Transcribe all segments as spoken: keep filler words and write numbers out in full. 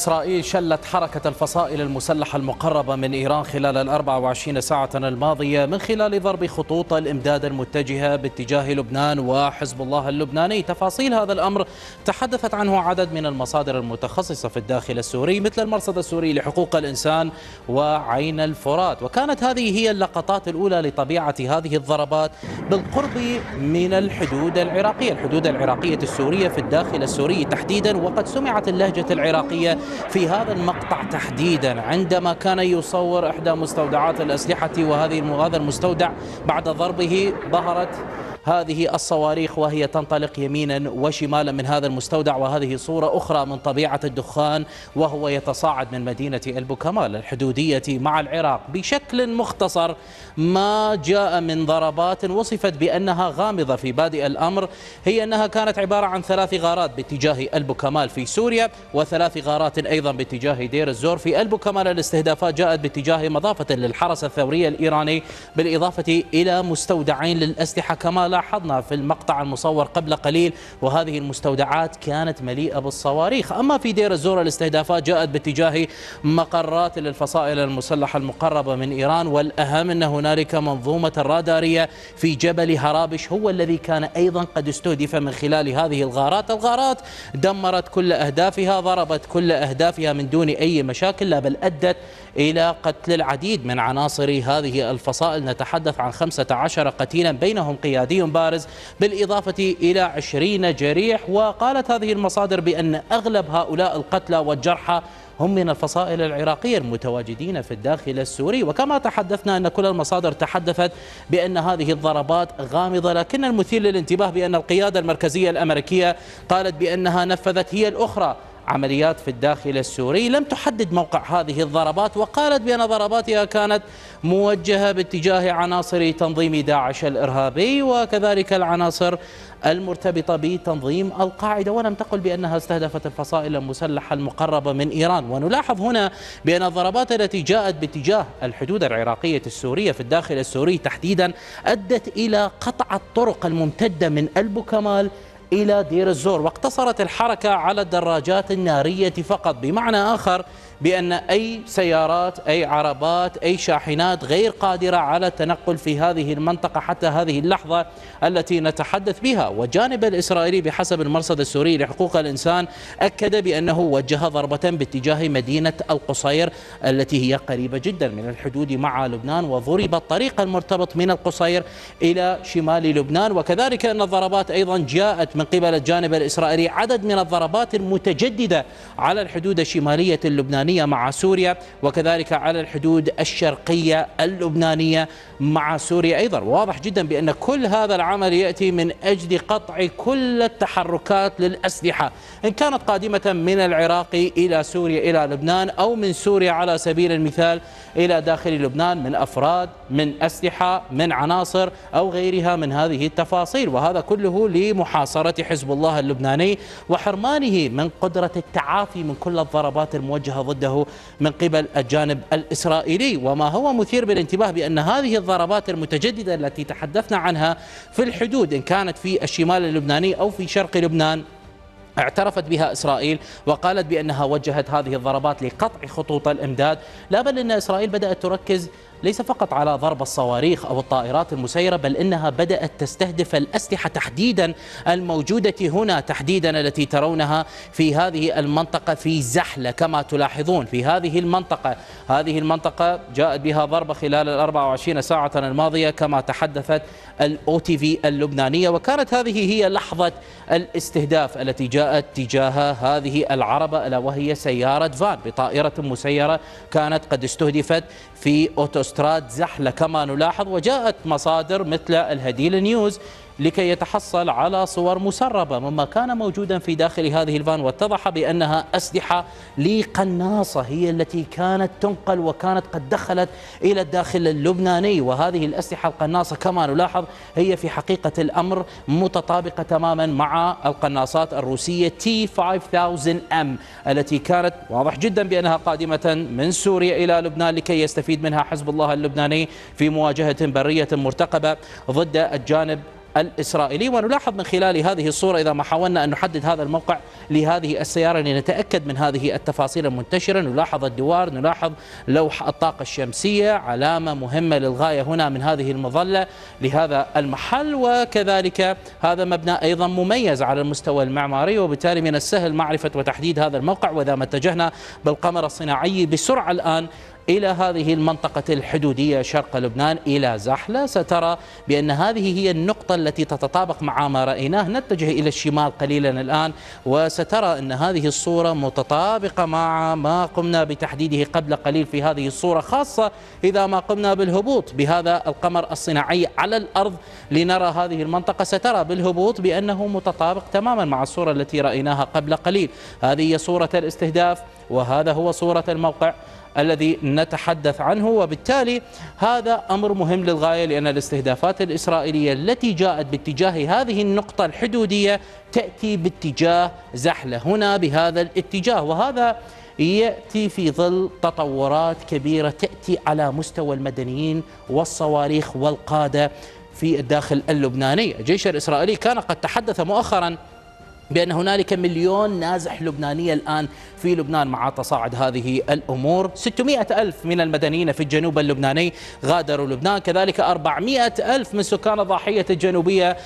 إسرائيل شلت حركة الفصائل المسلحة المقربة من إيران خلال ال أربع وعشرين ساعة الماضية من خلال ضرب خطوط الإمداد المتجهة باتجاه لبنان وحزب الله اللبناني. تفاصيل هذا الأمر تحدثت عنه عدد من المصادر المتخصصة في الداخل السوري مثل المرصد السوري لحقوق الإنسان وعين الفرات، وكانت هذه هي اللقطات الأولى لطبيعة هذه الضربات بالقرب من الحدود العراقية الحدود العراقية السورية في الداخل السوري تحديدا. وقد سمعت اللهجة العراقية في هذا المقطع تحديدا عندما كان يصور إحدى مستودعات الأسلحة، وهذه هذا المستودع بعد ضربه ظهرت هذه الصواريخ وهي تنطلق يمينا وشمالا من هذا المستودع، وهذه صورة أخرى من طبيعة الدخان وهو يتصاعد من مدينة البوكمال الحدودية مع العراق. بشكل مختصر ما جاء من ضربات وصفت بأنها غامضة في بادئ الأمر، هي أنها كانت عبارة عن ثلاث غارات باتجاه البوكمال في سوريا وثلاث غارات أيضا باتجاه دير الزور في البوكمال. الاستهدافات جاءت باتجاه مضافة للحرس الثوري الإيراني بالإضافة إلى مستودعين للأسلحة كما لاحظنا في المقطع المصور قبل قليل، وهذه المستودعات كانت مليئة بالصواريخ. أما في دير الزور الاستهدافات جاءت باتجاه مقرات للفصائل المسلحة المقربة من إيران، والأهم أن هنالك منظومة رادارية في جبل هرابش هو الذي كان أيضا قد استهدف من خلال هذه الغارات. الغارات دمرت كل أهدافها، ضربت كل أهدافها من دون أي مشاكل، لا بل أدت إلى قتل العديد من عناصر هذه الفصائل. نتحدث عن خمسة عشر قتيلا بينهم قيادي بارز بالإضافة إلى عشرين جريح، وقالت هذه المصادر بأن أغلب هؤلاء القتلى والجرحى هم من الفصائل العراقية المتواجدين في الداخل السوري. وكما تحدثنا أن كل المصادر تحدثت بأن هذه الضربات غامضة، لكن المثير للانتباه بأن القيادة المركزية الأمريكية قالت بأنها نفذت هي الأخرى عمليات في الداخل السوري، لم تحدد موقع هذه الضربات، وقالت بأن ضرباتها كانت موجهة باتجاه عناصر تنظيم داعش الإرهابي وكذلك العناصر المرتبطة بتنظيم القاعدة، ولم تقل بأنها استهدفت الفصائل المسلحة المقربة من إيران. ونلاحظ هنا بأن الضربات التي جاءت باتجاه الحدود العراقية السورية في الداخل السوري تحديدا أدت إلى قطع الطرق الممتدة من البوكمال إلى دير الزور، واقتصرت الحركة على الدراجات النارية فقط، بمعنى آخر بأن أي سيارات أي عربات أي شاحنات غير قادرة على التنقل في هذه المنطقة حتى هذه اللحظة التي نتحدث بها. والجانب الإسرائيلي بحسب المرصد السوري لحقوق الإنسان أكد بأنه وجه ضربة باتجاه مدينة القصير التي هي قريبة جدا من الحدود مع لبنان، وضرب الطريق المرتبط من القصير إلى شمال لبنان. وكذلك أن الضربات أيضا جاءت من قبل الجانب الإسرائيلي، عدد من الضربات المتجددة على الحدود الشمالية اللبنانية مع سوريا وكذلك على الحدود الشرقية اللبنانية مع سوريا أيضا. واضح جدا بأن كل هذا العمل يأتي من أجل قطع كل التحركات للأسلحة إن كانت قادمة من العراق إلى سوريا إلى لبنان، أو من سوريا على سبيل المثال إلى داخل لبنان من أفراد من أسلحة من عناصر أو غيرها من هذه التفاصيل. وهذا كله لمحاصرة حزب الله اللبناني وحرمانه من قدرة التعافي من كل الضربات الموجهة ضد من قبل الجانب الإسرائيلي. وما هو مثير بالانتباه بأن هذه الضربات المتجددة التي تحدثنا عنها في الحدود إن كانت في الشمال اللبناني أو في شرق لبنان اعترفت بها إسرائيل وقالت بأنها وجهت هذه الضربات لقطع خطوط الإمداد، لا بل أن إسرائيل بدأت تركز ليس فقط على ضرب الصواريخ أو الطائرات المسيرة، بل إنها بدأت تستهدف الأسلحة تحديدا الموجودة هنا تحديدا التي ترونها في هذه المنطقة في زحلة. كما تلاحظون في هذه المنطقة هذه المنطقة جاءت بها ضربة خلال ال أربع وعشرين ساعة الماضية كما تحدثت ال أو تي في اللبنانية، وكانت هذه هي لحظة الاستهداف التي جاءت تجاه هذه العربة ألا وهي سيارة فان بطائرة مسيرة كانت قد استهدفت في أوتو استراد زحلة كما نلاحظ. وجاءت مصادر مثل الهديل نيوز لكي يتحصل على صور مسربة مما كان موجودا في داخل هذه الفان، واتضح بأنها أسلحة لقناصة هي التي كانت تنقل وكانت قد دخلت إلى الداخل اللبناني. وهذه الأسلحة القناصة كما نلاحظ هي في حقيقة الأمر متطابقة تماما مع القناصات الروسية تي خمسة آلاف ام التي كانت واضح جدا بأنها قادمة من سوريا إلى لبنان لكي يستفيد منها حزب الله اللبناني في مواجهة برية مرتقبة ضد الجانب الإسرائيلي. ونلاحظ من خلال هذه الصورة إذا ما حاولنا أن نحدد هذا الموقع لهذه السيارة لنتأكد من هذه التفاصيل المنتشرة، نلاحظ الدوار، نلاحظ لوح الطاقة الشمسية، علامة مهمة للغاية هنا من هذه المظلة لهذا المحل. وكذلك هذا مبنى أيضا مميز على المستوى المعماري، وبالتالي من السهل معرفة وتحديد هذا الموقع. وإذا ما اتجهنا بالقمر الصناعي بسرعة الآن إلى هذه المنطقة الحدودية شرق لبنان إلى زحلة، سترى بأن هذه هي النقطة التي تتطابق مع ما رأيناه. نتجه إلى الشمال قليلا الآن وسترى أن هذه الصورة متطابقة مع ما قمنا بتحديده قبل قليل في هذه الصورة، خاصة إذا ما قمنا بالهبوط بهذا القمر الصناعي على الأرض لنرى هذه المنطقة. سترى بالهبوط بأنه متطابق تماما مع الصورة التي رأيناها قبل قليل. هذه هي صورة الاستهداف، وهذا هو صورة الموقع الذي نتحدث عنه. وبالتالي هذا أمر مهم للغاية، لأن الاستهدافات الإسرائيلية التي جاءت باتجاه هذه النقطة الحدودية تأتي باتجاه زحلة هنا بهذا الاتجاه، وهذا يأتي في ظل تطورات كبيرة تأتي على مستوى المدنيين والصواريخ والقادة في الداخل اللبناني. الجيش الإسرائيلي كان قد تحدث مؤخراً بأن هنالك مليون نازح لبناني الآن في لبنان مع تصاعد هذه الأمور. ستمائة ألف من المدنيين في الجنوب اللبناني غادروا لبنان، كذلك أربعمائة ألف من سكان الضاحية الجنوبية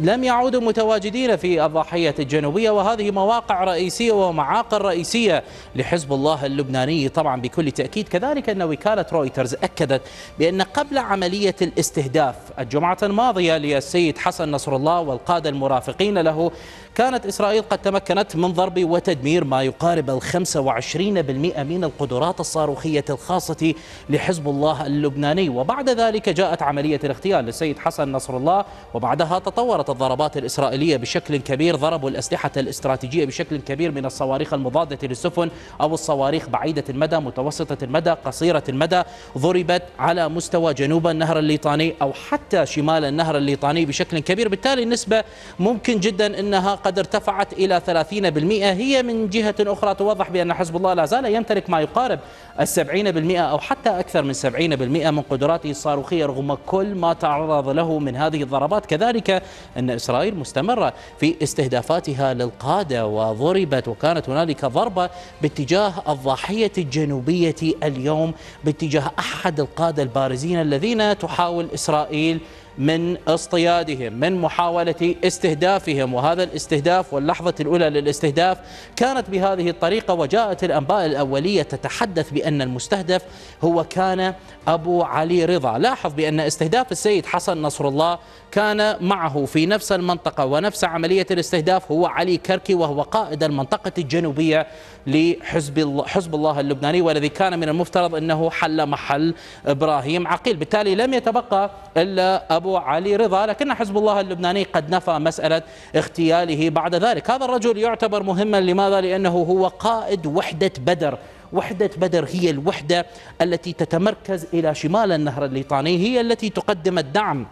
لم يعودوا متواجدين في الضاحية الجنوبية. وهذه مواقع رئيسية ومعاقل رئيسية لحزب الله اللبناني طبعا بكل تأكيد. كذلك أن وكالة رويترز أكدت بأن قبل عملية الاستهداف الجمعة الماضية للسيد حسن نصر الله والقادة المرافقين له، كانت إسرائيل قد تمكنت من ضرب وتدمير ما يقارب ال خمسة وعشرين بالمئة من القدرات الصاروخية الخاصة لحزب الله اللبناني. وبعد ذلك جاءت عملية الاغتيال للسيد حسن نصر الله، وبعدها تطورت الضربات الإسرائيلية بشكل كبير. ضربوا الأسلحة الاستراتيجية بشكل كبير من الصواريخ المضادة للسفن أو الصواريخ بعيدة المدى، متوسطة المدى، قصيرة المدى. ضربت على مستوى جنوب النهر الليطاني أو حتى شمال النهر الليطاني بشكل كبير. بالتالي النسبة ممكن جدا أنها قد ارتفعت إلى ثلاثين بالمئة. هي من جهة أخرى توضح بأن حزب الله لا زال يمتلك ما يقارب السبعين بالمئة أو حتى أكثر من سبعين بالمئة من قدراته الصاروخية رغم كل ما تعرض له من هذه الضربات. كذلك أن إسرائيل مستمرة في استهدافاتها للقادة، وضربت وكانت هنالك ضربة باتجاه الضاحية الجنوبية اليوم باتجاه أحد القادة البارزين الذين تحاول إسرائيل من اصطيادهم، من محاولة استهدافهم. وهذا الاستهداف واللحظة الأولى للاستهداف كانت بهذه الطريقة، وجاءت الأنباء الأولية تتحدث بأن المستهدف هو كان أبو علي رضا. لاحظ بأن استهداف السيد حسن نصر الله كان معه في نفس المنطقة ونفس عملية الاستهداف هو علي كركي، وهو قائد المنطقة الجنوبية لحزب الله, حزب الله اللبناني، والذي كان من المفترض أنه حل محل إبراهيم عقيل. بالتالي لم يتبقى إلا أبو علي رضا، لكن حزب الله اللبناني قد نفى مسألة اغتياله بعد ذلك. هذا الرجل يعتبر مهما، لماذا؟ لأنه هو قائد وحدة بدر. وحدة بدر هي الوحدة التي تتمركز إلى شمال النهر الليطاني، هي التي تقدم الدعم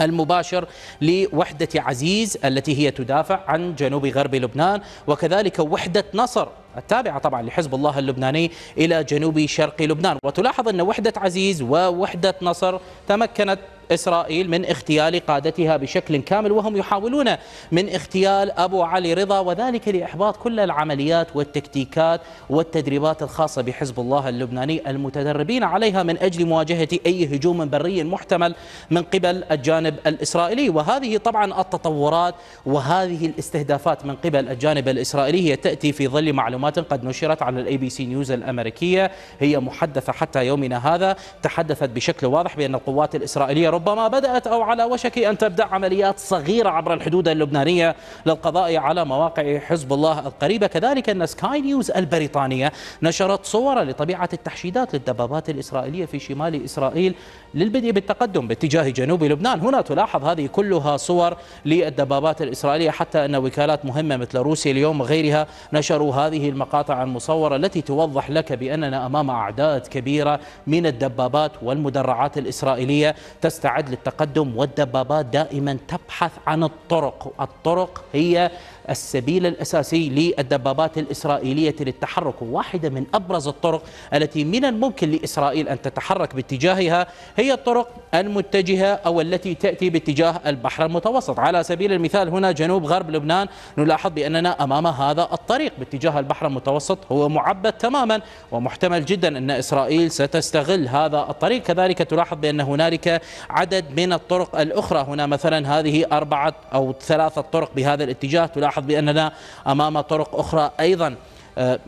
المباشر لوحدة عزيز التي هي تدافع عن جنوب غرب لبنان، وكذلك وحدة نصر التابعة طبعا لحزب الله اللبناني إلى جنوب شرق لبنان. وتلاحظ أن وحدة عزيز ووحدة نصر تمكنت إسرائيل من اغتيال قادتها بشكل كامل، وهم يحاولون من اغتيال أبو علي رضا، وذلك لإحباط كل العمليات والتكتيكات والتدريبات الخاصة بحزب الله اللبناني المتدربين عليها من أجل مواجهة أي هجوم بري محتمل من قبل الجانب الإسرائيلي. وهذه طبعا التطورات وهذه الاستهدافات من قبل الجانب الإسرائيلي هي تأتي في ظل معلومات قد نشرت على الأي بي سي نيوز الأمريكية، هي محدثة حتى يومنا هذا، تحدثت بشكل واضح بأن القوات الإسرائيلية ربما بدأت أو على وشك أن تبدأ عمليات صغيرة عبر الحدود اللبنانية للقضاء على مواقع حزب الله القريبة. كذلك أن سكاي نيوز البريطانية نشرت صورة لطبيعة التحشيدات للدبابات الإسرائيلية في شمال إسرائيل للبدء بالتقدم باتجاه جنوب لبنان. هنا تلاحظ هذه كلها صور للدبابات الإسرائيلية، حتى أن وكالات مهمة مثل روسيا اليوم وغيرها نشروا هذه المقاطع المصورة التي توضح لك بأننا أمام أعداد كبيرة من الدبابات والمدرعات الإسرائيلية تستعد تعد للتقدم، والدبابات دائما تبحث عن الطرق. الطرق هي السبيل الأساسي للدبابات الإسرائيلية للتحرك، واحدة من أبرز الطرق التي من الممكن لإسرائيل أن تتحرك باتجاهها هي الطرق المتجهة أو التي تأتي باتجاه البحر المتوسط. على سبيل المثال هنا جنوب غرب لبنان نلاحظ بأننا أمام هذا الطريق باتجاه البحر المتوسط، هو معبد تماما ومحتمل جدا أن إسرائيل ستستغل هذا الطريق. كذلك تلاحظ بأن هنالك عدد من الطرق الأخرى، هنا مثلا هذه أربعة أو ثلاثة طرق بهذا الاتجاه. تلاحظ بأننا أمام طرق أخرى أيضا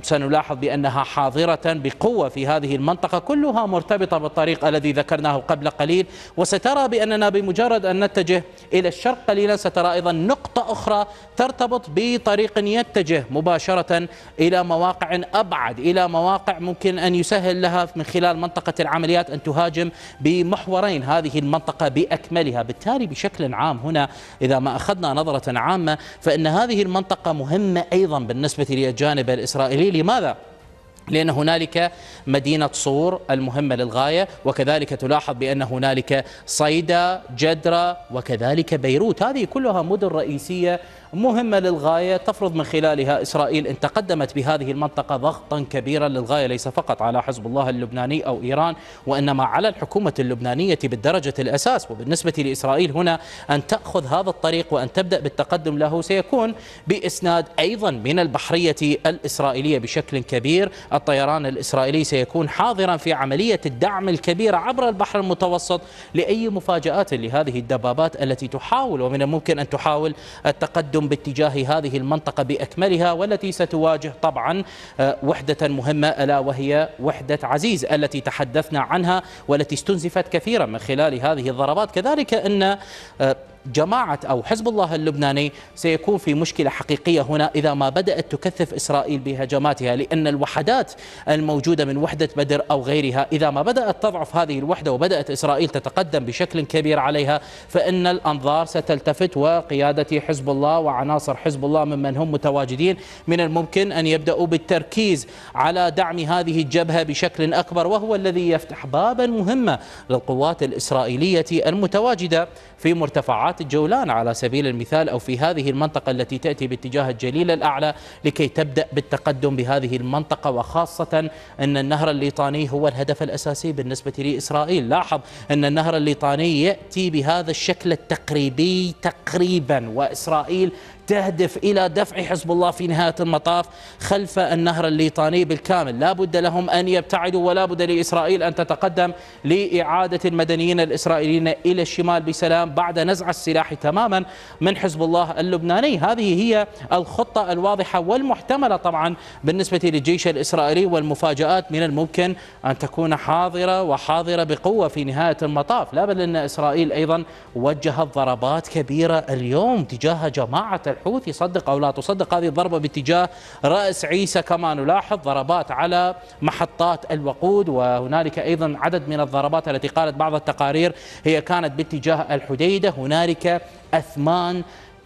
سنلاحظ بأنها حاضرة بقوة في هذه المنطقة، كلها مرتبطة بالطريق الذي ذكرناه قبل قليل. وسترى بأننا بمجرد أن نتجه إلى الشرق قليلا سترى أيضا نقطة أخرى ترتبط بطريق يتجه مباشرة إلى مواقع أبعد، إلى مواقع ممكن أن يسهل لها من خلال منطقة العمليات أن تهاجم بمحورين هذه المنطقة بأكملها. بالتالي بشكل عام هنا إذا ما أخذنا نظرة عامة فإن هذه المنطقة مهمة أيضا بالنسبة للجانب الإسرائيلي. لماذا؟ لأن هنالك مدينة صور المهمة للغاية، وكذلك تلاحظ بأن هنالك صيدا، جدرة، وكذلك بيروت. هذه كلها مدن رئيسية مهمة للغاية تفرض من خلالها إسرائيل إن تقدمت بهذه المنطقة ضغطا كبيرا للغاية، ليس فقط على حزب الله اللبناني أو إيران وإنما على الحكومة اللبنانية بالدرجة الأساس. وبالنسبة لإسرائيل هنا أن تأخذ هذا الطريق وأن تبدأ بالتقدم له سيكون بإسناد أيضا من البحرية الإسرائيلية بشكل كبير. الطيران الإسرائيلي سيكون حاضرا في عملية الدعم الكبيرة عبر البحر المتوسط لأي مفاجآت لهذه الدبابات التي تحاول ومن الممكن أن تحاول التقدم باتجاه هذه المنطقة بأكملها، والتي ستواجه طبعا وحدة مهمة ألا وهي وحدة عزيز التي تحدثنا عنها والتي استنزفت كثيرا من خلال هذه الضربات. كذلك أن جماعة أو حزب الله اللبناني سيكون في مشكلة حقيقية هنا إذا ما بدأت تكثف إسرائيل بهجماتها، لأن الوحدات الموجودة من وحدة بدر أو غيرها إذا ما بدأت تضعف هذه الوحدة وبدأت إسرائيل تتقدم بشكل كبير عليها فإن الأنظار ستلتفت، وقيادة حزب الله وعناصر حزب الله ممن هم متواجدين من الممكن أن يبدأوا بالتركيز على دعم هذه الجبهة بشكل أكبر، وهو الذي يفتح بابا مهمة للقوات الإسرائيلية المتواجدة في مرتفعات الجولان على سبيل المثال أو في هذه المنطقة التي تأتي باتجاه الجليل الأعلى لكي تبدأ بالتقدم بهذه المنطقة، وخاصة أن النهر الليطاني هو الهدف الأساسي بالنسبة لإسرائيل. لاحظ أن النهر الليطاني يأتي بهذا الشكل التقريبي تقريبا، وإسرائيل تهدف إلى دفع حزب الله في نهاية المطاف خلف النهر الليطاني بالكامل. لا بد لهم أن يبتعدوا ولا بد لإسرائيل أن تتقدم لإعادة المدنيين الإسرائيليين إلى الشمال بسلام بعد نزع السلاح تماما من حزب الله اللبناني. هذه هي الخطة الواضحة والمحتملة طبعا بالنسبة للجيش الإسرائيلي، والمفاجآت من الممكن أن تكون حاضرة وحاضرة بقوة في نهاية المطاف. لا بل أن إسرائيل أيضا وجهت ضربات كبيرة اليوم تجاه جماعة الحوثي، صدق أو لا تصدق. هذه الضربة باتجاه رأس عيسى كما نلاحظ، ضربات على محطات الوقود، وهنالك أيضا عدد من الضربات التي قالت بعض التقارير هي كانت باتجاه الحديدة. هنالك أثمان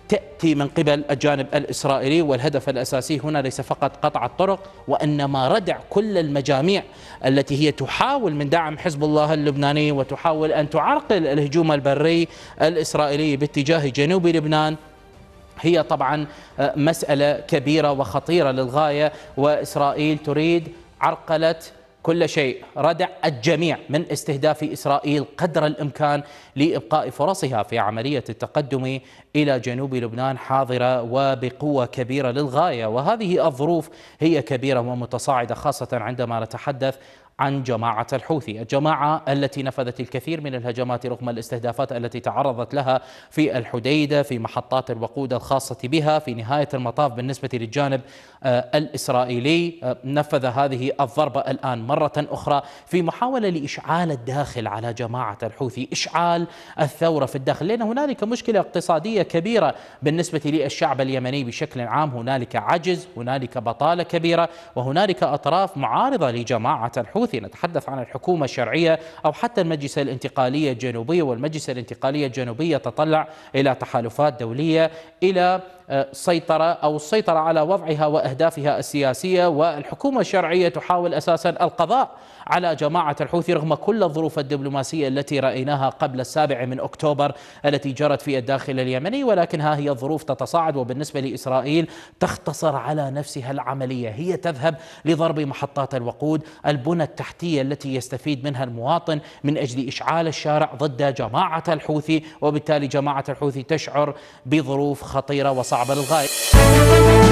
تأتي من قبل الجانب الإسرائيلي، والهدف الأساسي هنا ليس فقط قطع الطرق وإنما ردع كل المجاميع التي هي تحاول من دعم حزب الله اللبناني وتحاول أن تعرقل الهجوم البري الإسرائيلي باتجاه جنوب لبنان. هي طبعا مسألة كبيرة وخطيرة للغاية، وإسرائيل تريد عرقلة كل شيء، ردع الجميع من استهداف إسرائيل قدر الإمكان لإبقاء فرصها في عملية التقدم إلى جنوب لبنان حاضرة وبقوة كبيرة للغاية. وهذه الظروف هي كبيرة ومتصاعدة، خاصة عندما نتحدث عن جماعة الحوثي، الجماعة التي نفذت الكثير من الهجمات رغم الاستهدافات التي تعرضت لها في الحديدة، في محطات الوقود الخاصة بها. في نهاية المطاف بالنسبة للجانب الإسرائيلي نفذ هذه الضربة الآن مرة أخرى في محاولة لإشعال الداخل على جماعة الحوثي، إشعال الثورة في الداخل، لأن هنالك مشكلة اقتصادية كبيرة بالنسبة للشعب اليمني بشكل عام. هنالك عجز، هنالك بطالة كبيرة، وهنالك أطراف معارضة لجماعة الحوثي. نتحدث عن الحكومة الشرعية أو حتى المجلس الانتقالي الجنوبي، والمجلس الانتقالي الجنوبي يتطلع إلى تحالفات دولية، إلى سيطرة أو السيطرة على وضعها وأهدافها السياسية، والحكومة الشرعية تحاول أساسا القضاء على جماعة الحوثي رغم كل الظروف الدبلوماسية التي رأيناها قبل السابع من أكتوبر التي جرت في الداخل اليمني، ولكن ها هي الظروف تتصاعد. وبالنسبة لإسرائيل تختصر على نفسها العملية، هي تذهب لضرب محطات الوقود، البنى التحتية التي يستفيد منها المواطن من أجل إشعال الشارع ضد جماعة الحوثي، وبالتالي جماعة الحوثي تشعر بظروف خطيرة وصعبة للغاية.